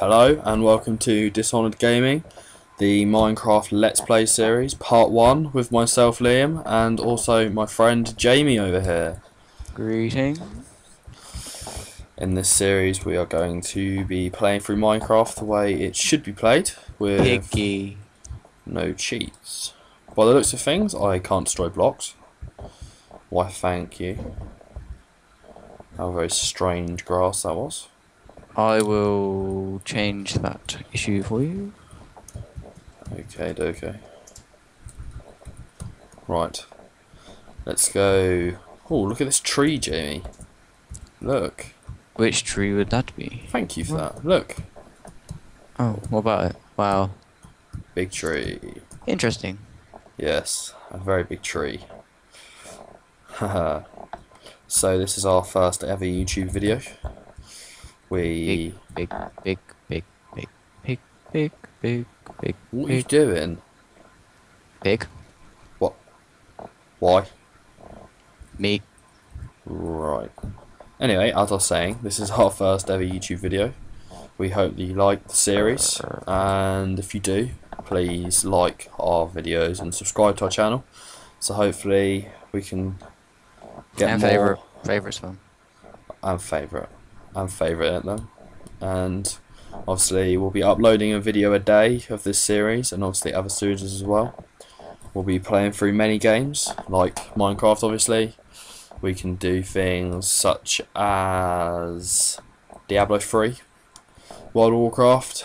Hello and welcome to Dishonored Gaming, the Minecraft Let's Play series, part 1, with myself Liam and also my friend Jamie over here. Greetings. In this series we are going to be playing through Minecraft the way it should be played, with Piggy. No cheats. By the looks of things, I can't destroy blocks. Why thank you. How very strange grass that was. I will change that issue for you. Okay. Right. Let's go. Oh, look at this tree, Jamie. Look. Which tree would that be? Thank you for that. Look. Oh, what about it? Wow. Big tree. Interesting. Yes, a very big tree. Haha. So this is our first ever YouTube video. We big. What are you doing? Big. What? Why? Me. Right. Anyway, as I was saying, this is our first ever YouTube video. We hope that you like the series, and if you do, please like our videos and subscribe to our channel. So hopefully we can get and more. Favorite's fun. And favorite at them, and obviously we'll be uploading a video a day of this series, and obviously other series as well. We'll be playing through many games like Minecraft. Obviously we can do things such as Diablo 3, World of Warcraft,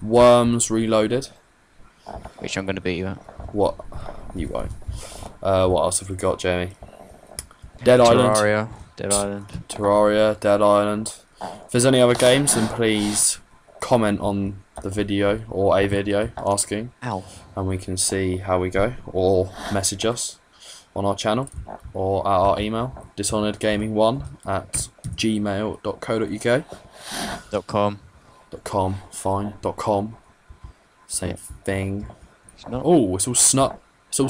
Worms Reloaded, which I'm going to beat you at. What? You won't. What else have we got, Jamie? Terraria, Dead Island. If there's any other games, then please comment on the video or a video asking. Ow. And we can see how we go, or message us on our channel or at our email, dishonoredgaming1@gmail.co.uk. .com, fine, .com. Same thing. Oh, it's all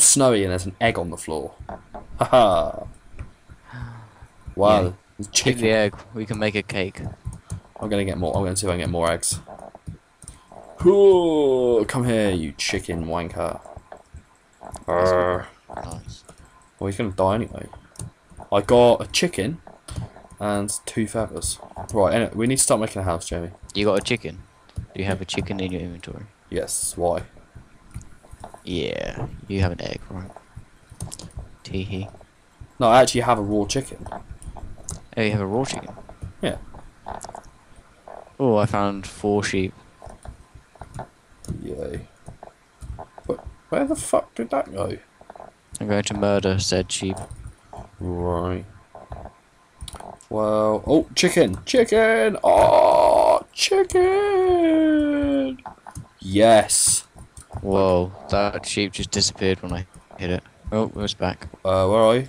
snowy and there's an egg on the floor. Haha. Wow, yeah. Chicken. Take the egg. We can make a cake. I'm gonna get more. I'm gonna see if I can get more eggs. Ooh, come here, you chicken wanker. Nice. Well, he's gonna die anyway. I got a chicken and 2 feathers. Right, anyway, we need to start making a house, Jamie. You got a chicken? Do you have a chicken in your inventory? Yes. Why? Yeah, you have an egg, right? Teehee. No, I actually have a raw chicken. Oh, you have a raw chicken? Yeah. Oh, I found 4 sheep. Yay. But where the fuck did that go? I'm going to murder said sheep. Right. Well, oh, chicken! Chicken! Oh, chicken! Yes! Whoa, that sheep just disappeared when I hit it. Oh, it's back. Where are you?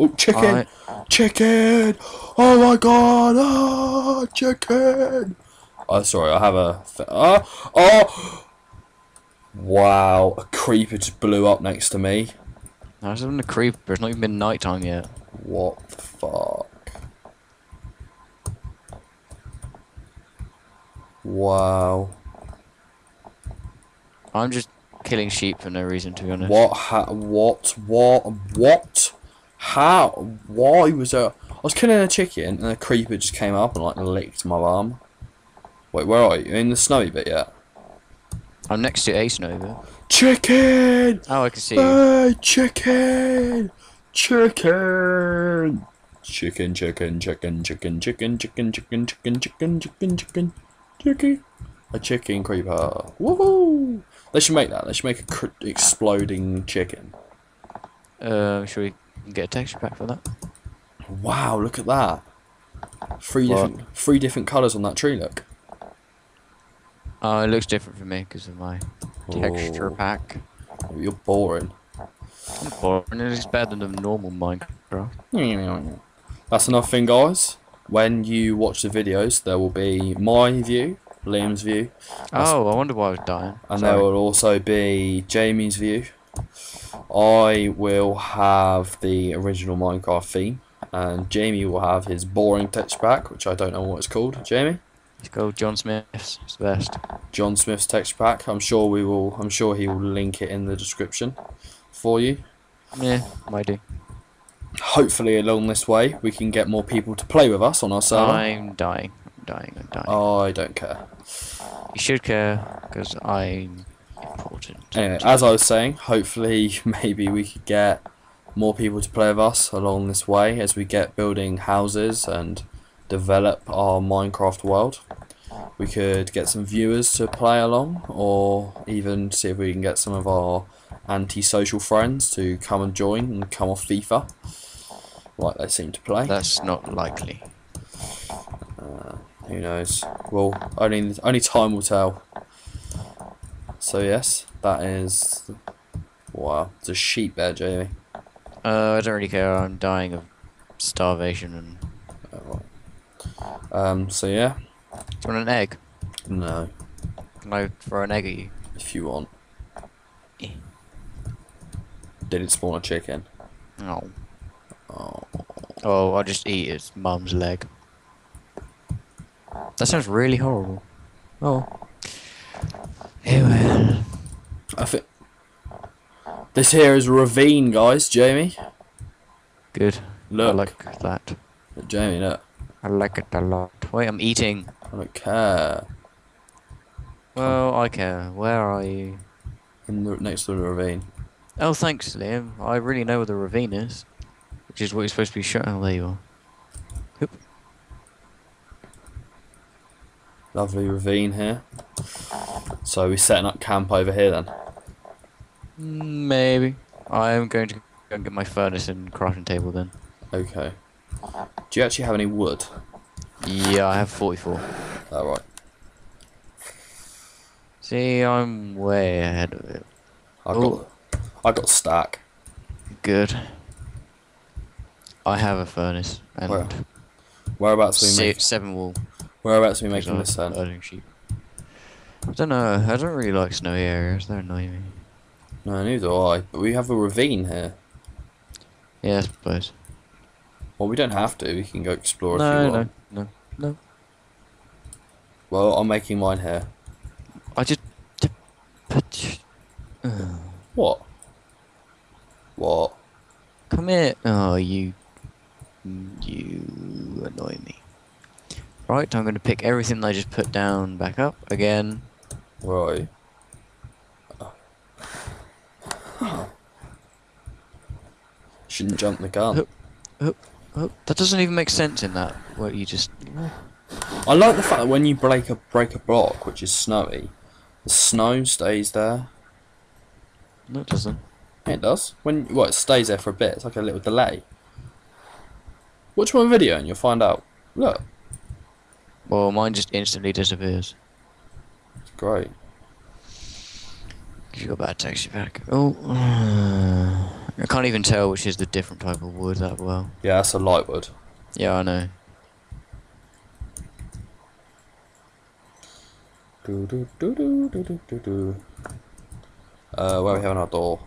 Oh, chicken! Right. Chicken! Oh my god! Ah, chicken! Oh, sorry, I have a... Oh! Wow, a creeper just blew up next to me. No, it's not a creeper. It's not even been night time yet. What the fuck? Wow. I'm just killing sheep for no reason, to be honest. What? How? Why was there... I was killing a chicken and a creeper just came up and like licked my arm. Wait, where are you? You're in the snowy bit yet? I'm next to a snowy bit. Chicken! Oh, I can see you. Hey, chicken! Chicken! Chicken. A chicken creeper. Woohoo! They should make that. They should make an exploding chicken. Should we... get a texture pack for that. Wow, look at that. Three different colours on that tree, look. Oh, it looks different for me because of my texture pack. Oh, you're boring. I'm boring. It's better than normal Minecraft. That's another thing, guys. When you watch the videos, there will be my view, Liam's view. Oh, I wonder why I was dying. And sorry. There will also be Jamie's view. I will have the original Minecraft theme, and Jamie will have his boring texture pack, which I don't know what it's called. Jamie? Let's go John Smith's, it's the best. John Smith's texture pack. I'm sure he will link it in the description for you. Yeah, might do. Hopefully along this way we can get more people to play with us on our server. I'm dying, I'm dying, I'm dying. Oh, I don't care. You should care, because I'm important. Anyway, as I was saying, hopefully maybe we could get more people to play with us along this way as we get building houses and develop our Minecraft world. We could get some viewers to play along, or even see if we can get some of our anti-social friends to come and join and come off FIFA like they seem to play. That's not likely. Who knows? Well, only time will tell. So yes, that is... wow, it's a sheep there, Jamie. I don't really care, I'm dying of starvation and... so yeah. Do you want an egg? No. Can I throw an egg at you? If you want. Yeah. Did it spawn a chicken? No. Oh. Oh, I'll just eat its mum's leg. That sounds really horrible. Oh. Anyway. I think... this here is a ravine, guys, Jamie. Good. Look. I like that. Jamie, look. I like it a lot. Wait, I'm eating. I don't care. Well, I care. Where are you? In the, next to the ravine. Oh, thanks, Liam. I really know where the ravine is. Which is what you're supposed to be shooting. Oh, there you are. Oop. Lovely ravine here. So we're setting up camp over here then? Maybe. I am going to go and get my furnace and crafting table then. Okay. Do you actually have any wood? Yeah, I have 44. Oh, right. See, I'm way ahead of it. I got a stack. Good. I have a furnace and whereabouts we make 7 wool. Whereabouts we making this then? I don't know. I don't really like snowy areas. They're annoying. No, neither do I. But we have a ravine here. Yeah, I suppose. Well, we don't have to. We can go explore if you want. No. Well, I'm making mine here. I just... what? What? Come here. Oh, you annoy me. Right, I'm going to pick everything that I just put down back up again. Where are you? Oh. Shouldn't jump the gun. Oh, that doesn't even make sense in that. What you just... I like the fact that when you break a block, which is snowy, the snow stays there. No, it doesn't. Yeah, it does. Well, it stays there for a bit. It's like a little delay. Watch one video and you'll find out. Look. Well, mine just instantly disappears. It's great. You got a bad texture pack. Oh. I can't even tell which is the different type of wood that well. Yeah, that's a light wood. Yeah, I know. Where are we having our door?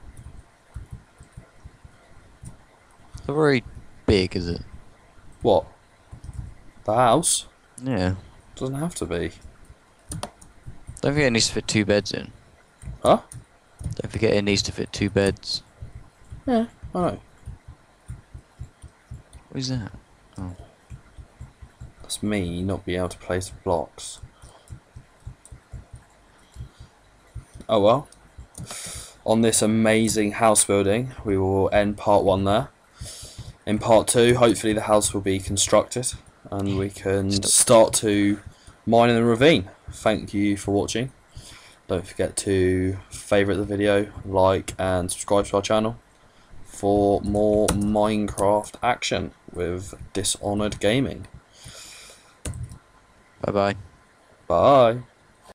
It's not very big, is it? What? The house? Yeah. Doesn't have to be. Don't forget it needs to fit 2 beds in. Huh? Don't forget it needs to fit 2 beds. Yeah, I know. What is that? Oh. That's me not being able to place blocks. Oh well. On this amazing house building, we will end part 1 there. In part 2, hopefully the house will be constructed and we can start to mine in the ravine. Thank you for watching. Don't forget to favourite the video, like and subscribe to our channel for more Minecraft action with Dishonored Gaming. Bye-bye. Bye.